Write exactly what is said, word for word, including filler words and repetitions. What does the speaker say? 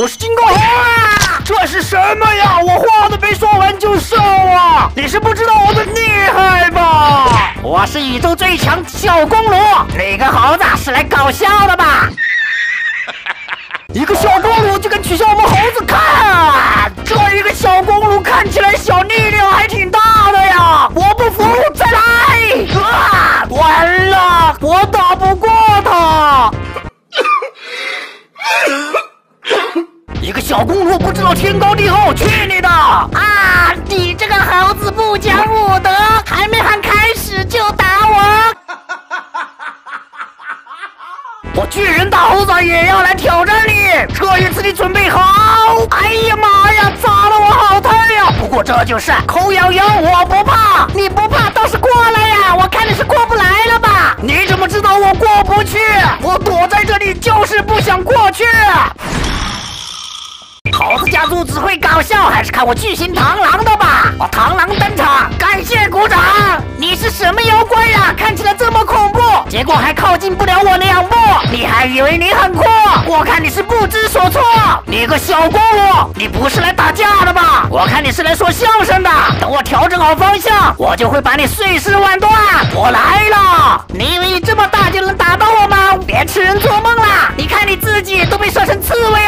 我是金刚猴啊！这是什么呀？我话都没说完就瘦啊！你是不知道我的厉害吧？我是宇宙最强小公炉，哪个猴子是来搞笑的吧？一个小公炉就敢取笑我们猴子看啊！这一个小公炉看起来小力量还挺大的呀！我不服，再来！啊！完了，我打不过他。 一个小公主不知道天高地厚，去你的！啊，你这个猴子不讲武德，还没喊开始就打我！我巨人大猴子也要来挑战你，这一次你准备好！哎呀妈呀，砸得我好疼呀！不过这就是抠痒痒，我不怕，你不怕倒是过来呀！我看你是过不来了吧？你怎么知道我过不去？我躲在这里就是不想过去。 猴子家族只会搞笑，还是看我巨型螳螂的吧！我螳螂登场，感谢鼓掌。你是什么妖怪呀？看起来这么恐怖，结果还靠近不了我两步。你还以为你很酷？我看你是不知所措。你个小公主，你不是来打架的吧？我看你是来说相声的。等我调整好方向，我就会把你碎尸万段。我来了！你以为你这么大就能打到我吗？别痴人做梦啦！你看你自己都被摔成刺猬了。